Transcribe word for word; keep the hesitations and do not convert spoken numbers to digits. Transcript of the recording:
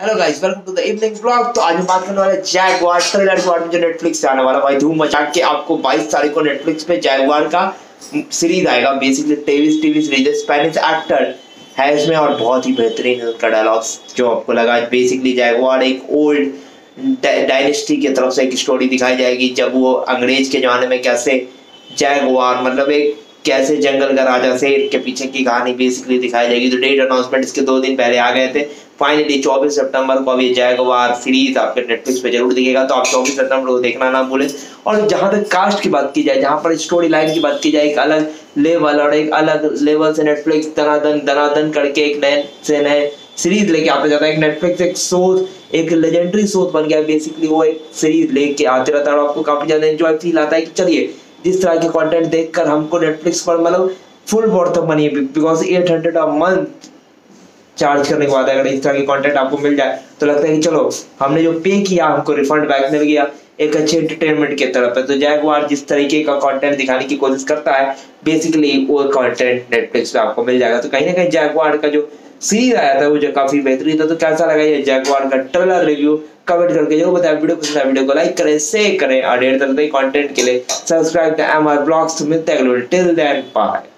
Hello guys welcome to the evening vlog. तो आज हम बात करने वाले जैगवार ट्रेलर के बारे में जो नेटफ्लिक्स से आने वाला। भाई धूम मचा के आपको बाईस तारीख को नेटफ्लिक्स पे जैगवार का सीरीज आएगा। Basically TV TV series Spanish actor है इसमें और बहुत ही बेहतरीन उनका डायलॉग्स जो आपको लगा। बेसिकली जैगवार एक ओल्ड डायनेस्टी की तरफ से एक स्टोरी दिखाई जाएगी, जब वो अंग्रेज के जमाने में कैसे जैगवार मतलब एक कैसे जंगल का राजा शेर के पीछे की कहानी बेसिकली दिखाई जाएगी। तो डेट अनाउंसमेंट इसके दो दिन पहले आ गए थे। फाइनली चौबीस सितंबर को अभी जैगवार सीरीज आपके नेटफ्लिक्स पे जरूर दिखेगा, तो आप चौबीस सितंबर को देखना ना भूलें। और जहाँ तक कास्ट की बात की जाए, जहाँ पर स्टोरी लाइन की बात की जाए, एक अलग लेवल और एक अलग लेवल से नेटफ्लिक्स धनाधन धनाधन करके एक नए से नए सीरीज लेके आते जाता है। एक नेटफ्लिक्स एक शोध एक लेजेंडरी शोध बन गया। बेसिकली वो एक सीरीज लेके आते रहता है और आपको काफी ज्यादा एंजॉय फील आता है कि चलिए जिस तरह के कंटेंट देखकर हमको नेटफ्लिक्स पर मतलब फुल बॉटम बनी है, because eight hundred a month charge करने के बाद अगर इस तरह की कंटेंट आपको मिल जाए तो लगता है कि चलो हमने जो पे किया हमको रिफंड बैक मिल गया एक अच्छे एंटरटेनमेंट के तरफ है। तो जैगवार जिस तरीके का कंटेंट दिखाने की कोशिश करता है बेसिकली वो कंटेंट नेटफ्लिक्स पे आपको मिल जाएगा। तो कहीं ना कहीं जैगवार का जो सीरीज आया था वो जो काफी बेहतरीन था। तो कैसा लगा ये जैगवार का ट्रेलर रिव्यू कमेंट करके जरूर बताएं। वीडियो पसंद आए वीडियो को लाइक करें, शेयर करें और ढेर तरह के कंटेंट के लिए सब्सक्राइब करें एमआर ब्लॉग्स। मिलते हैं अगले टिल देन बाय।